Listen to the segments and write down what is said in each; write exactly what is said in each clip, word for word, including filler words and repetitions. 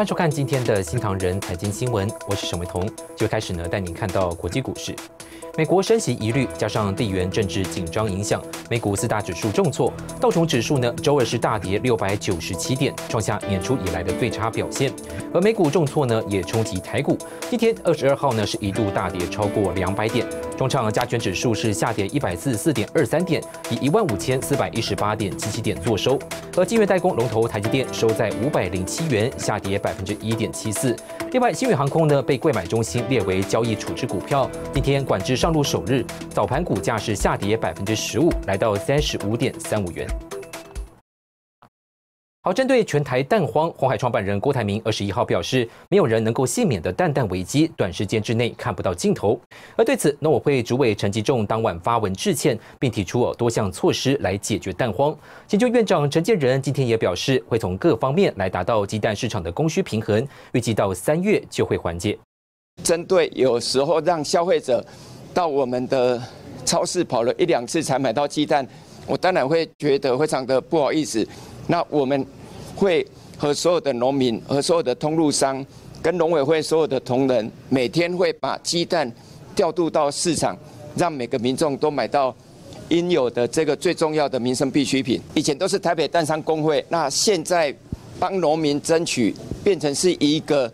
欢迎收看今天的新唐人财经新闻，我是沈维彤。就开始呢，带您看到国际股市。美国升息疑虑加上地缘政治紧张影响，美股四大指数重挫。道琼指数呢，周二是大跌六百九十七点，创下年初以来的最差表现。而美股重挫呢，也冲击台股。今天二十二号呢，是一度大跌超过两百点。中场加权指数是下跌一百四十四点二三点，以一万五千四百一十八点七七点作收。而晶圆代工龙头台积电收在五百零七元，下跌百分之一点七四。另外，星宇航空呢被柜买中心列为交易处置股票，今天管制上路首日，早盘股价是下跌百分之十五，来到三十五点三五元。好，针对全台蛋荒，鸿海创办人郭台铭二十一号表示，没有人能够幸免的蛋蛋危机，短时间之内看不到尽头。而对此，农委会主委陈吉仲当晚发文致歉，并提出多项措施来解决蛋荒。行政院长陈建仁今天也表示，会从各方面来达到鸡蛋市场的供需平衡，预计到三月就会缓解。针对有时候让消费者到我们的超市跑了一两次才买到鸡蛋，我当然会觉得非常的不好意思。那我们会和所有的农民、和所有的通路商、跟农委会所有的同仁，每天会把鸡蛋调度到市场，让每个民众都买到应有的这个最重要的民生必需品。以前都是台北蛋商公会，那现在帮农民争取，变成是一个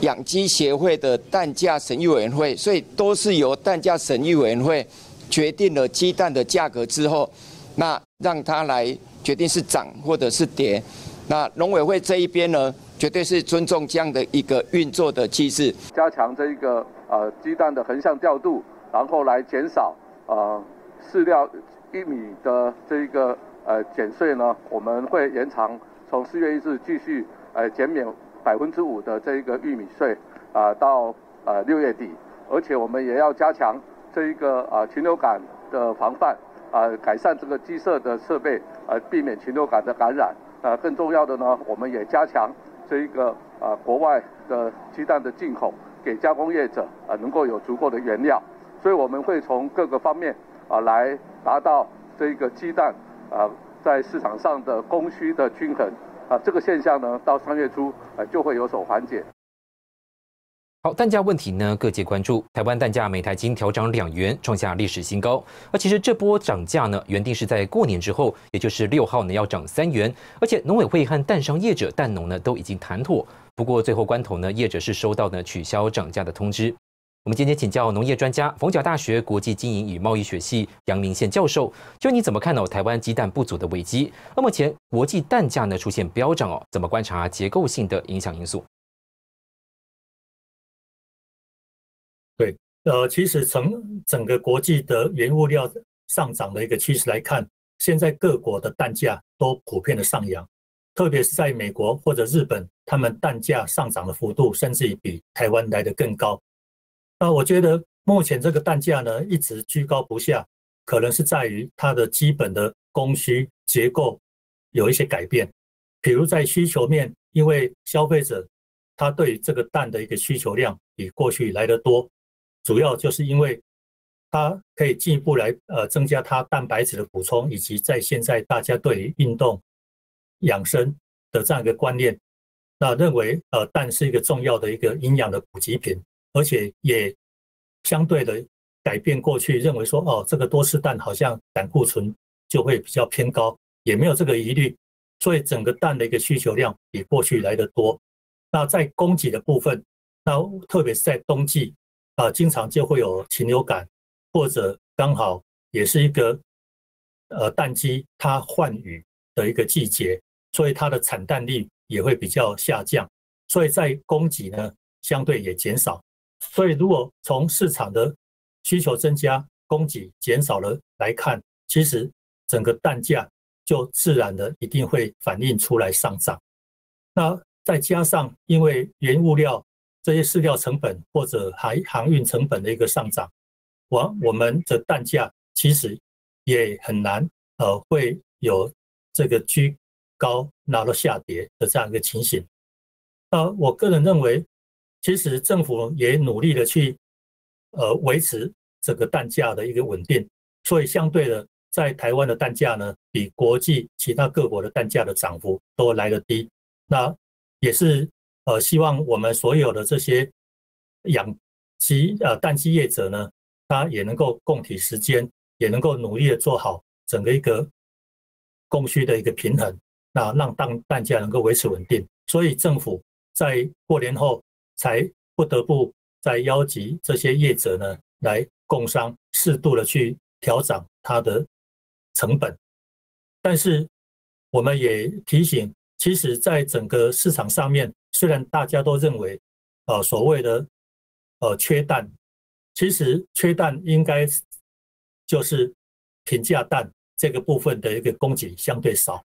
养鸡协会的蛋价审议委员会，所以都是由蛋价审议委员会决定了鸡蛋的价格之后，那让它来决定是涨或者是跌。那农委会这一边呢，绝对是尊重这样的一个运作的机制，加强这一个呃鸡蛋的横向调度，然后来减少呃饲料玉米的这一个呃减税呢，我们会延长从四月一日继续呃减免百分之五的这一个玉米税啊、呃、到呃六月底，而且我们也要加强这一个呃禽流感的防范。呃，改善这个鸡舍的设备，呃，避免禽流感的感染。呃，更重要的呢，我们也加强这一个呃国外的鸡蛋的进口，给加工业者呃能够有足够的原料。所以我们会从各个方面啊、呃、来达到这一个鸡蛋啊、呃、在市场上的供需的均衡啊、呃、这个现象呢，到三月初呃就会有所缓解。好，蛋价问题呢，各界关注。台湾蛋价每台斤调涨两元，创下历史新高。而其实这波涨价呢，原定是在过年之后，也就是六号呢要涨三元。而且农委会和蛋商业者、蛋农呢都已经谈妥，不过最后关头呢，业者是收到呢取消涨价的通知。我们今天请教农业专家、逢甲大学国际经营与贸易学系杨明宪教授，就你怎么看哦台湾鸡蛋不足的危机？那目前国际蛋价呢出现飙涨哦，怎么观察结构性的影响因素？对，呃，其实从整个国际的原物料上涨的一个趋势来看，现在各国的蛋价都普遍的上扬，特别是在美国或者日本，他们蛋价上涨的幅度甚至于比台湾来得更高。那我觉得目前这个蛋价呢一直居高不下，可能是在于它的基本的供需结构有一些改变，比如在需求面，因为消费者他对于这个蛋的一个需求量比过去来得多。主要就是因为它可以进一步来呃增加它蛋白质的补充，以及在现在大家对于运动养生的这样一个观念，那认为呃蛋是一个重要的一个营养的补给品，而且也相对的改变过去认为说哦这个多吃蛋好像胆固醇就会比较偏高，也没有这个疑虑，所以整个蛋的一个需求量比过去来得多。那在供给的部分，那特别是在冬季啊，经常就会有禽流感，或者刚好也是一个呃蛋鸡它换羽的一个季节，所以它的产蛋率也会比较下降，所以在供给呢相对也减少。所以如果从市场的需求增加、供给减少了来看，其实整个蛋价就自然的一定会反映出来上涨。那再加上因为原物料这些饲料成本或者航运成本的一个上涨，我们的蛋价其实也很难呃会有这个居高然后下跌的这样一个情形。那我个人认为，其实政府也努力的去呃维持整个蛋价的一个稳定，所以相对的在台湾的蛋价呢比国际其他各国的蛋价的涨幅都来得低，那也是呃，希望我们所有的这些养鸡呃蛋鸡业者呢，他也能够共体时艰，也能够努力的做好整个一个供需的一个平衡，那让蛋蛋价能够维持稳定。所以政府在过年后才不得不在邀集这些业者呢来共商，适度的去调涨它的成本。但是我们也提醒，其实在整个市场上面，虽然大家都认为呃所谓的呃缺蛋，其实缺蛋应该就是平价蛋这个部分的一个供给相对少。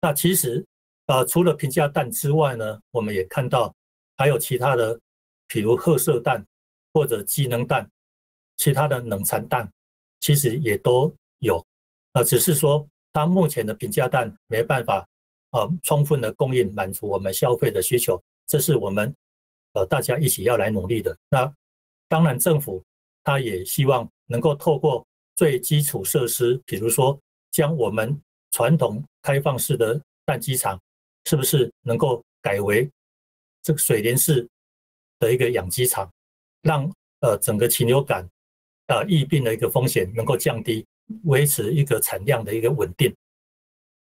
那其实呃除了平价蛋之外呢，我们也看到还有其他的，比如褐色蛋或者机能蛋，其他的冷藏蛋其实也都有，呃，只是说它目前的平价蛋没办法呃充分的供应满足我们消费的需求，这是我们呃大家一起要来努力的。那当然政府他也希望能够透过最基础设施，比如说将我们传统开放式的蛋鸡场是不是能够改为这个水帘式的一个养鸡场，让呃整个禽流感呃疫病的一个风险能够降低，维持一个产量的一个稳定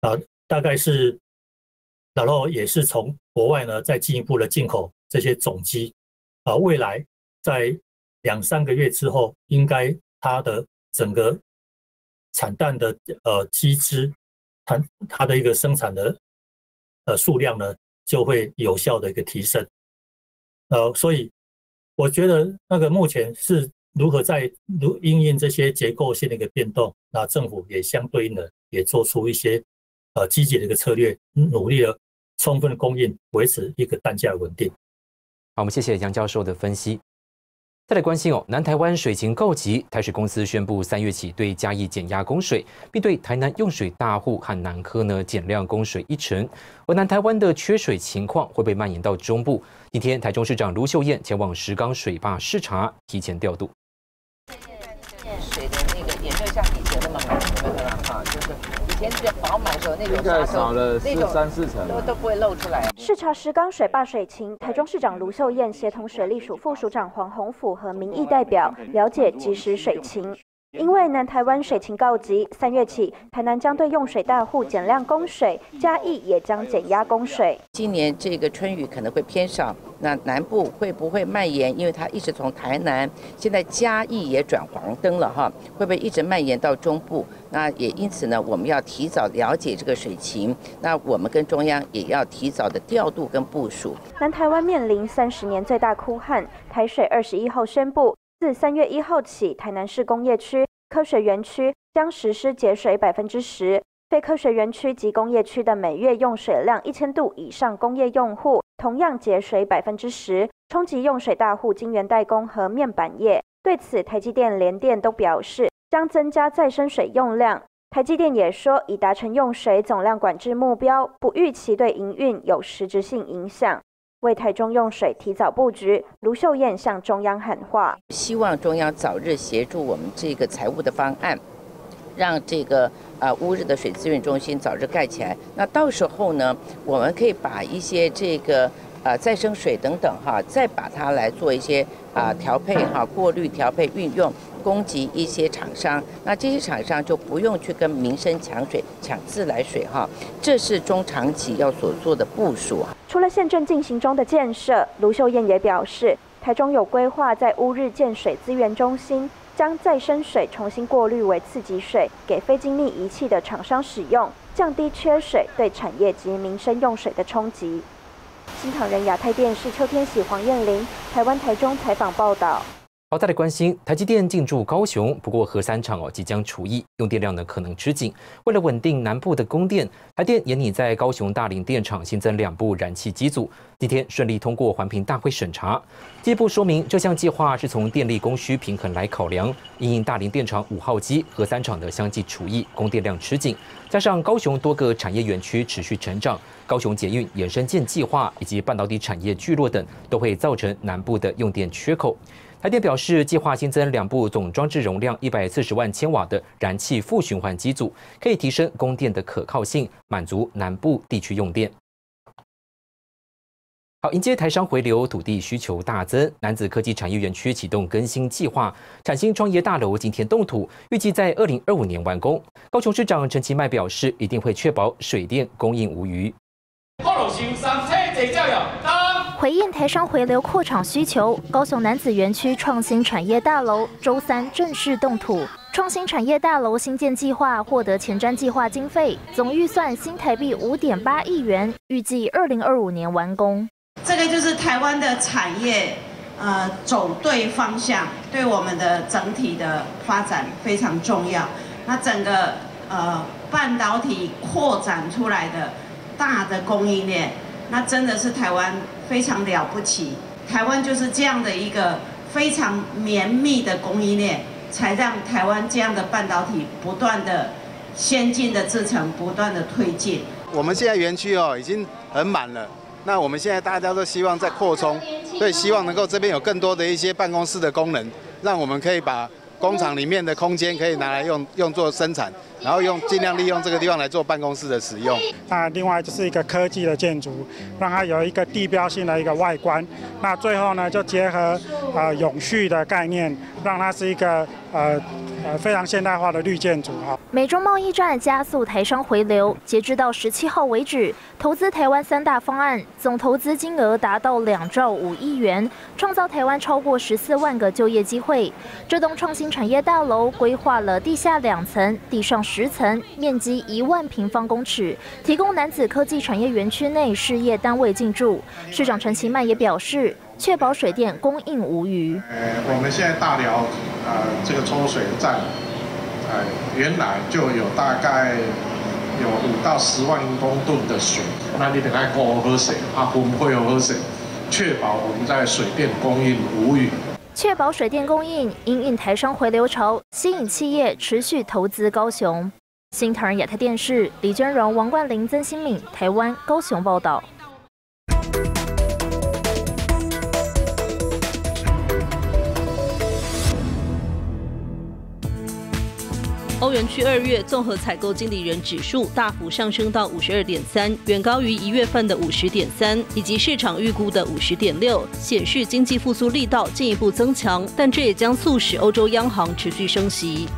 啊、呃，大概是，然后也是从国外呢再进一步的进口这些种鸡啊、呃，未来在两三个月之后，应该它的整个产蛋的呃鸡只，它它的一个生产的呃数量呢就会有效的一个提升，呃，所以我觉得那个目前是如何在如因应这些结构性的一个变动，那政府也相对应的也做出一些呃积极的一个策略，努力的充分的供应，维持一个蛋价的稳定。好，我们谢谢杨教授的分析。再来关心哦，南台湾水情告急，台水公司宣布三月起对嘉义减压供水，并对台南用水大户和南科呢减量供水一成。而南台湾的缺水情况会被蔓延到中部。今天台中市长卢秀燕前往石冈水坝视察，提前调度。水的那个也没有像以前那么满，你们看啊，就是以前只要饱满的时候，那种沙少了三四成，都都不会漏出来。视察石冈水坝水情，台中市长卢秀燕协同水利署副署长黄鸿甫和民意代表了解即时水情。因为南台湾水情告急，三月起，台南将对用水大户减量供水，嘉义也将减压供水。今年这个春雨可能会偏少，那南部会不会蔓延？因为它一直从台南，现在嘉义也转黄灯了哈，会不会一直蔓延到中部？那也因此呢，我们要提早了解这个水情，那我们跟中央也要提早的调度跟部署。南台湾面临三十年最大枯旱，台水二十一号宣布。自三月一号起，台南市工业区、科学园区将实施节水百分之十；非科学园区及工业区的每月用水量一千度以上工业用户，同样节水百分之十，冲击用水大户晶圆代工和面板业。对此，台积电、联电都表示将增加再生水用量。台积电也说，已达成用水总量管制目标，不预期对营运有实质性影响。为台中用水提早布局，卢秀燕向中央喊话，希望中央早日协助我们这个财务的方案，让这个呃乌日的水资源中心早日盖起来。那到时候呢，我们可以把一些这个呃再生水等等哈，再把它来做一些啊、呃、调配哈，过滤调配运用，供给一些厂商。那这些厂商就不用去跟民生抢水、抢自来水哈，这是中长期要所做的部署。除了县政进行中的建设，卢秀燕也表示，台中有规划在乌日建水资源中心，将再生水重新过滤为次级水，给非精密仪器的厂商使用，降低缺水对产业及民生用水的冲击。新唐人亚太电视邱天喜、黄燕玲，台湾台中采访报道。好，大家关心台积电进驻高雄，不过核三厂哦即将除役，用电量呢可能吃紧。为了稳定南部的供电，台电也拟在高雄大林电厂新增两部燃气机组，今天顺利通过环评大会审查。进一步说明，这项计划是从电力供需平衡来考量，因应大林电厂五号机、核三厂的相继除役，供电量吃紧，加上高雄多个产业园区持续成长，高雄捷运延伸建计划以及半导体产业聚落等，都会造成南部的用电缺口。台电表示，计划新增两部总装置容量一百四十万千瓦的燃气副循环机组，可以提升供电的可靠性，满足南部地区用电。好，迎接台商回流，土地需求大增，楠梓科技产业园区启动更新计划，产新创业大楼今天动土，预计在二零二五年完工。高雄市长陈其迈表示，一定会确保水电供应无虞。 回应台商回流扩厂需求，高雄楠梓园区创新产业大楼周三正式动土。创新产业大楼新建计划获得前瞻计划经费，总预算新台币五点八亿元，预计二零二五年完工。这个就是台湾的产业，呃，走对方向，对我们的整体的发展非常重要。那整个呃半导体扩展出来的大的供应链，那真的是台湾。 非常了不起，台湾就是这样的一个非常绵密的供应链，才让台湾这样的半导体不断的先进的制程不断的推进。我们现在园区哦已经很满了，那我们现在大家都希望在扩充，所以希望能够这边有更多的一些办公室的功能，让我们可以把工厂里面的空间可以拿来用用作生产，然后用尽量利用这个地方来做办公室的使用。那另外就是一个科技的建筑，让它有一个地标性的一个外观。那最后呢，就结合呃永续的概念，让它是一个呃呃非常现代化的绿建筑哈。美中贸易战加速台商回流，截至到十七号为止，投资台湾三大方案总投资金额达到两兆五亿元，创造台湾超过十四万个就业机会。这栋创新 新产业大楼规划了地下两层、地上十层，面积一万平方公尺，提供楠梓科技产业园区内事业单位进驻。市长陈其迈也表示，确保水电供应无虞。呃，我们现在大寮呃这个抽水站，呃原来就有大概有五到十万公吨的水，那你得来够喝水啊，我们会有喝水，确保我们在水电供应无虞。 确保水电供应，因应台商回流潮，吸引企业持续投资高雄。新唐人亚太电视李娟荣、王冠霖、曾新敏，台湾高雄报道。欧元区二月综合采购经理人指数大幅上升到五十二点三，远高于一月份的五十点三，以及市场预估的五十点六，显示经济复苏力道进一步增强。但这也将促使欧洲央行持续升息。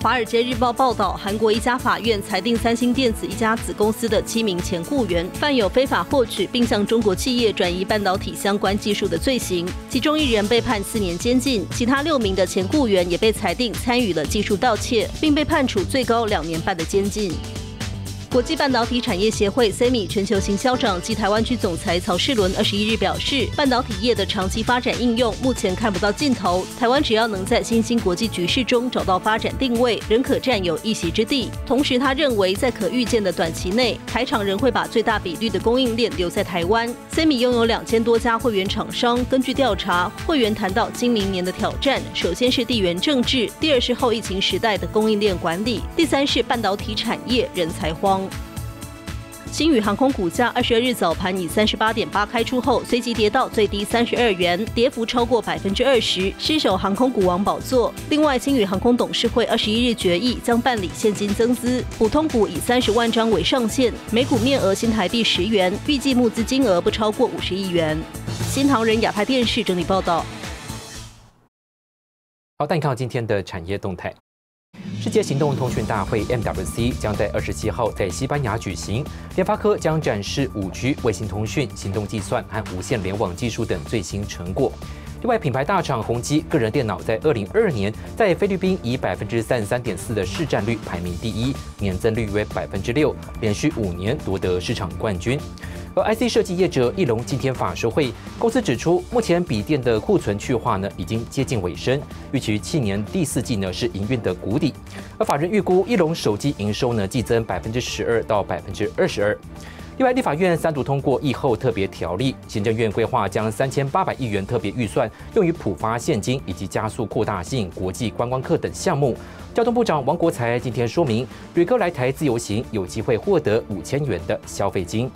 《华尔街日报》报道，韩国一家法院裁定三星电子一家子公司的七名前雇员犯有非法获取并向中国企业转移半导体相关技术的罪行，其中一人被判四年监禁，其他六名的前雇员也被裁定参与了技术盗窃，并被判处最高两年半的监禁。 国际半导体产业协会 C M I 全球行销长及台湾区总裁曹世伦二十一日表示，半导体业的长期发展应用目前看不到尽头。台湾只要能在新兴国际局势中找到发展定位，仍可占有一席之地。同时，他认为在可预见的短期内，台厂仍会把最大比率的供应链留在台湾。C M I 拥有两千多家会员厂商，根据调查，会员谈到今明年的挑战，首先是地缘政治，第二是后疫情时代的供应链管理，第三是半导体产业人才荒。 星宇航空股价二十二日早盘以三十八点八开出后，随即跌到最低三十二元，跌幅超过百分之二十，失守航空股王宝座。另外，星宇航空董事会二十一日决议将办理现金增资，普通股以三十万张为上限，每股面额新台币十元，预计募资金额不超过五十亿元。新唐人亚太电视整理报道。好，带你看到今天的产业动态。 世界行动通讯大会 （M W C） 将在二十七号在西班牙举行。联发科将展示五 G、卫星通讯、行动计算和无线联网技术等最新成果。另外，品牌大厂宏基个人电脑在二零二二年在菲律宾以百分之三十三点四的市占率排名第一，年增率为百分之六，连续五年夺得市场冠军。 而 I C 设计业者翼龙今天法说会，公司指出，目前笔电的库存去化呢已经接近尾声，预期去年第四季呢是营运的谷底。而法人预估翼龙手机营收呢季增百分之十二到百分之二十二。另外，立法院三读通过疫后特别条例，行政院规划将三千八百亿元特别预算用于普发现金以及加速扩大吸引国际观光客等项目。交通部长王国材今天说明，旅客来台自由行有机会获得五千元的消费金。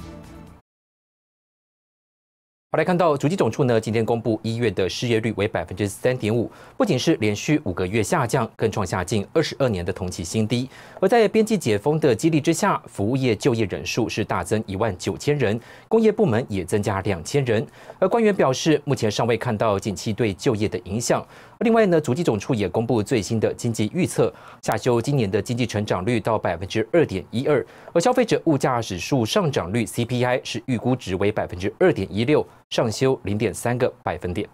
好，来看到主计总处呢，今天公布一月的失业率为 百分之三点五， 不仅是连续五个月下降，更创下近二十二年的同期新低。而在边际解封的激励之下，服务业就业人数是大增一万九千人，工业部门也增加两千人。而官员表示，目前尚未看到景气对就业的影响。另外呢，主计总处也公布最新的经济预测，下修今年的经济成长率到 百分之二点一二， 而消费者物价指数上涨率 C P I 是预估值为 百分之二点一六。 上修 零点三个百分点。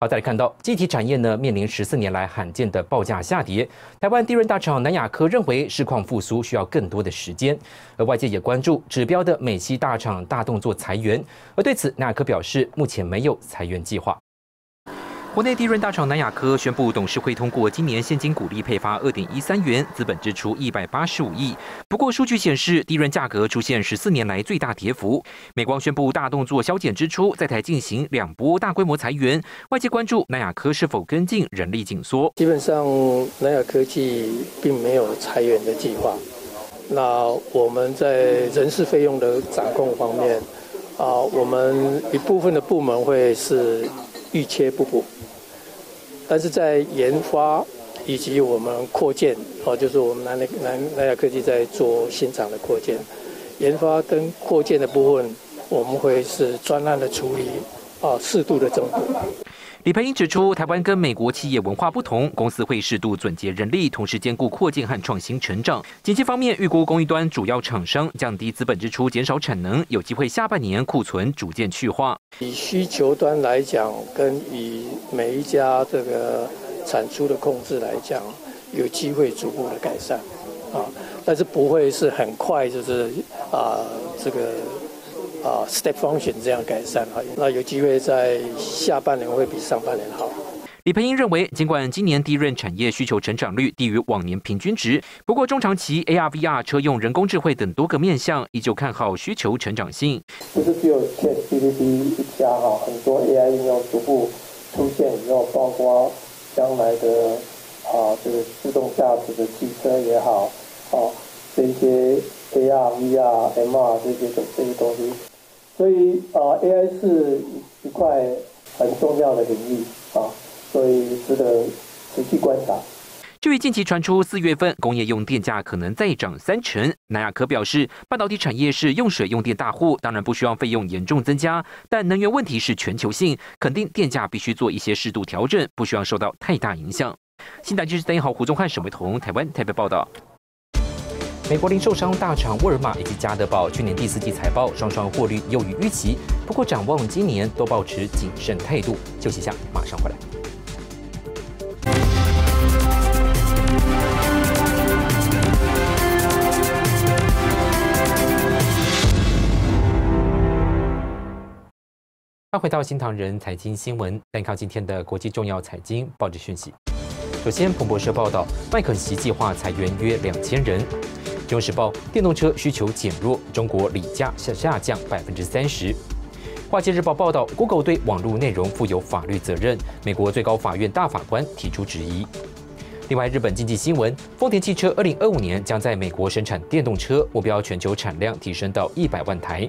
好，再来看到记忆体产业呢，面临十四年来罕见的报价下跌。台湾地润大厂南亚科认为市况复苏需要更多的时间，而外界也关注指标的美系大厂大动作裁员，而对此南亚科表示目前没有裁员计划。 国内地润大厂南亚科宣布，董事会通过今年现金股利配发 二点一三元，资本支出一百八十五亿。不过，数据显示地润价格出现十四年来最大跌幅。美光宣布大动作削减支出，在台进行两波大规模裁员。外界关注南亚科是否跟进人力紧缩。基本上，南亚科技并没有裁员的计划。那我们在人事费用的掌控方面，啊，我们一部分的部门会是预切不补。 但是在研发以及我们扩建，哦，就是我们南南南亚科技在做新厂的扩建，研发跟扩建的部分，我们会是专案的处理，啊，适度的增补。李培英指出，台湾跟美国企业文化不同，公司会适度撙节人力，同时兼顾扩建和创新成长。经济方面，预估供应端主要厂商降低资本支出，减少产能，有机会下半年库存逐渐去化。 以需求端来讲，跟以每一家这个产出的控制来讲，有机会逐步的改善，啊，但是不会是很快，就是啊这个啊 step function 这样改善啊，那有机会在下半年会比上半年好。 李培英认为，尽管今年地润产业需求成长率低于往年平均值，不过中长期 A R V R 车用人工智慧等多个面向，依旧看好需求成长性。不是只有 ChatGPT 一家哈，很多 A I 应用逐步出现以后，包括将来的啊这个自动驾驶的汽车也好，啊这些 A R V R M R 这些这些东西，所以啊 A I 是一块很重要的领域啊。 所以值得持续观察。至于近期传出四月份工业用电价可能再涨三成，南亚科表示，半导体产业是用水用电大户，当然不希望费用严重增加，但能源问题是全球性，肯定电价必须做一些适度调整，不希望受到太大影响。新台记者邓豪、胡宗汉、沈维彤，台湾台北报道。 美国零售商大厂沃尔玛以及家得宝去年第四季财报双双获利优于预期，不过展望今年都保持谨慎态度。休息一下，马上回来。欢迎回到新唐人财经新闻，带你看今天的国际重要财经报纸讯息。首先，彭博社报道，麦肯锡计划裁员约两千人。 《金融时报》电动车需求减弱，中国锂价下下降 百分之三十。《华尔街日报》报道 ，Google 对网络内容负有法律责任，美国最高法院大法官提出质疑。另外，日本经济新闻，丰田汽车二零二五年将在美国生产电动车，目标全球产量提升到一百万台。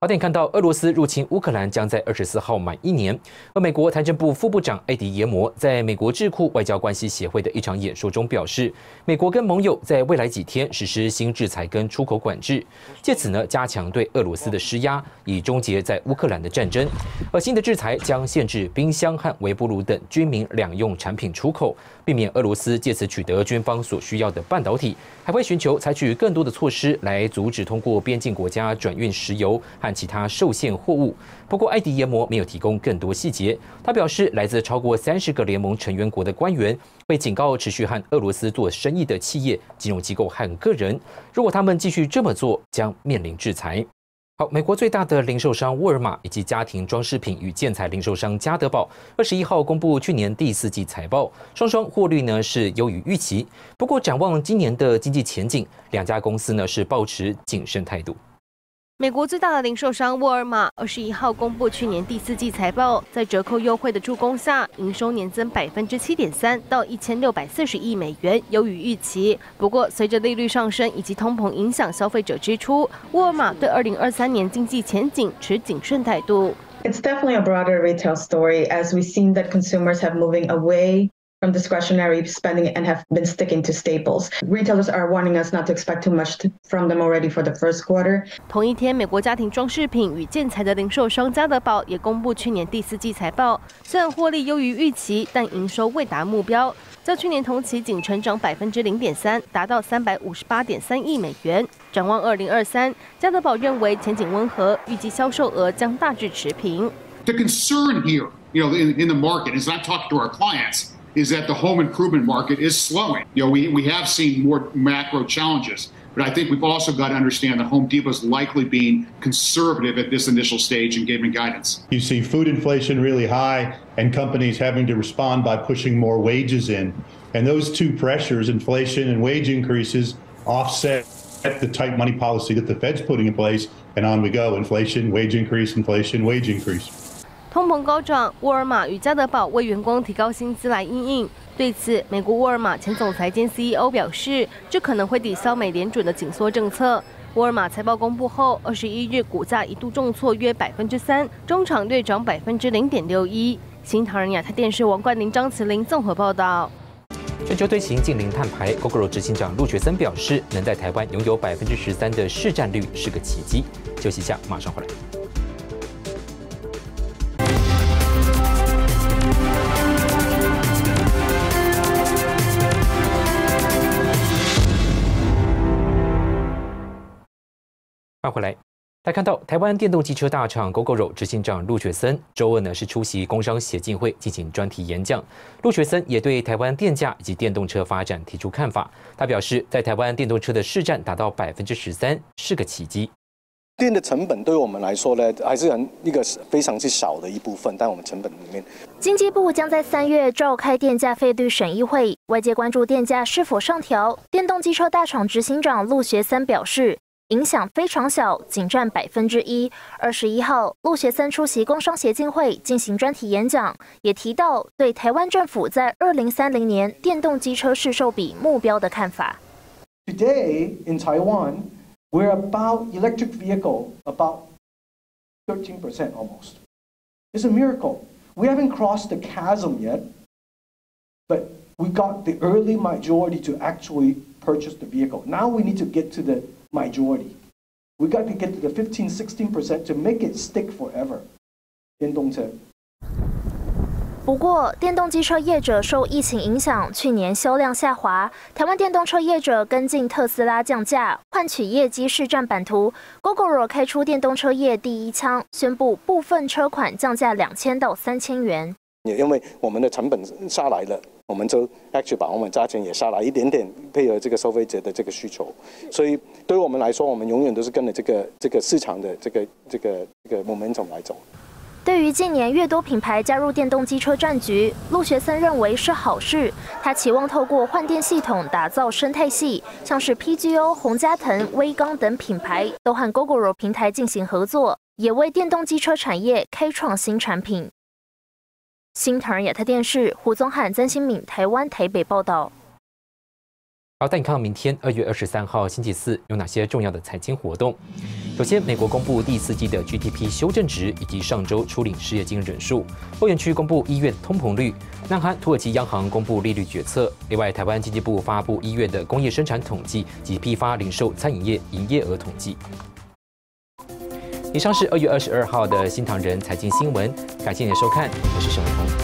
好，带你看到俄罗斯入侵乌克兰将在二十四号满一年，而美国财政部副部长埃迪耶摩在美国智库外交关系协会的一场演说中表示，美国跟盟友在未来几天实施新制裁跟出口管制，借此呢加强对俄罗斯的施压，以终结在乌克兰的战争。而新的制裁将限制冰箱和微波炉等军民两用产品出口，避免俄罗斯借此取得军方所需要的半导体，还会寻求采取更多的措施来阻止通过边境国家转运石油和 其他受限货物，不过埃迪耶摩没有提供更多细节。他表示，来自超过三十个联盟成员国的官员会警告持续和俄罗斯做生意的企业、金融机构和个人，如果他们继续这么做，将面临制裁。 好，美国最大的零售商沃尔玛以及家庭装饰品与建材零售商家得宝，二十一号公布去年第四季财报，双双获利呢是优于预期。不过展望今年的经济前景，两家公司呢是抱持谨慎态度。美国最大的零售商沃尔玛二十一号公布去年第四季财报，在折扣优惠的助攻下，营收年增百分之七点三，到一千六百四十亿美元，优于预期。不过，随着利率上升以及通膨影响消费者支出，沃尔玛对二零二三年经济前景持谨慎态度。It's definitely a broader retail story as we've seen that consumers have moving away from discretionary spending and have been sticking to staples. Retailers are warning us not to expect too much from them already for the first quarter. 同一天，美国家庭装饰品与建材的零售商家得宝也公布去年第四季财报，虽然获利优于预期，但营收未达目标，较去年同期仅成长百分之零点三，达到三百五十八点三亿美元。展望二零二三，家得宝认为前景温和，预计销售额将大致持平。The concern here, you know, in in the market is not talking to our clients. Is that the home improvement market is slowing. You know, we, we have seen more macro challenges, but I think we've also got to understand that Home Depot is likely being conservative at this initial stage in giving guidance. You see food inflation really high and companies having to respond by pushing more wages in. And those two pressures, inflation and wage increases, offset the tight money policy that the Fed's putting in place, and on we go, inflation, wage increase, inflation, wage increase. 通膨高涨，沃尔玛与家得宝为员工提高薪资来因应。对此，美国沃尔玛前总裁兼 C E O 表示，这可能会抵消美联准的紧缩政策。沃尔玛财报公布后，二十一日股价一度重挫约百分之三，中场略涨百分之零点六一。新唐人亚太电视王冠林、张慈玲综合报道。全球推行近零碳排 ，GoGoro 执行长陆学森表示，能在台湾拥有百分之十三的市占率是个奇迹。休息一下，马上回来。翻回来，大家看到台湾电动机车大厂 GoGoro 执行长陆学森周二呢是出席工商协进会进行专题演讲。陆学森也对台湾电价以及电动车发展提出看法。他表示，在台湾电动车的市占达到百分之十三是个奇迹。电的成本对我们来说呢，还是很一个非常之少的一部分，但我们成本里面。经济部将在三月召开电价费率审议会，外界关注电价是否上调。电动机车大厂执行长陆学森表示，影响非常小，仅占百分之一。二十一号，陆学森出席工商协进会进行专题演讲，也提到对台湾政府在二零三零年电动机车市售比目标的看法。Today in Taiwan, we're about electric vehicle about thirteen percent almost. It's a miracle. We haven't crossed the chasm yet, but we got the early majority to actually purchase the vehicle. Now we need to get to the majority. We got to get to the fifteen, sixteen percent to make it stick forever. 电动车。不过，电动机车业者受疫情影响，去年销量下滑。台湾电动车业者跟进特斯拉降价，换取业绩市占版图。GoGoro 开出电动车业第一枪，宣布部分车款降价两千到三千元。也因为我们的成本下来了。我们就 actually 把我们价钱也下来一点点，配合这个消费者的这个需求，所以对我们来说，我们永远都是跟着这个这个市场的这个这个这个 momentum 来走。对于近年越多品牌加入电动机车战局，陆学森认为是好事。他期望透过换电系统打造生态系，像是 P G O、宏嘉腾、威刚等品牌都和 GoGoro 平台进行合作，也为电动机车产业开创新产品。新唐人亚太电视胡宗汉、曾新敏，台湾台北报道。好，带你看明天二月二十三号星期四有哪些重要的财经活动。首先，美国公布第四季的 G D P 修正值以及上周初领失业金人数，欧元区公布一月通膨率，南韩、土耳其央行公布利率决策。另外，台湾经济部发布一月的工业生产统计及批发、零售、餐饮业营业额统计。以上是二月二十二号的新唐人财经新闻，感谢您的收看，我是沈文宏。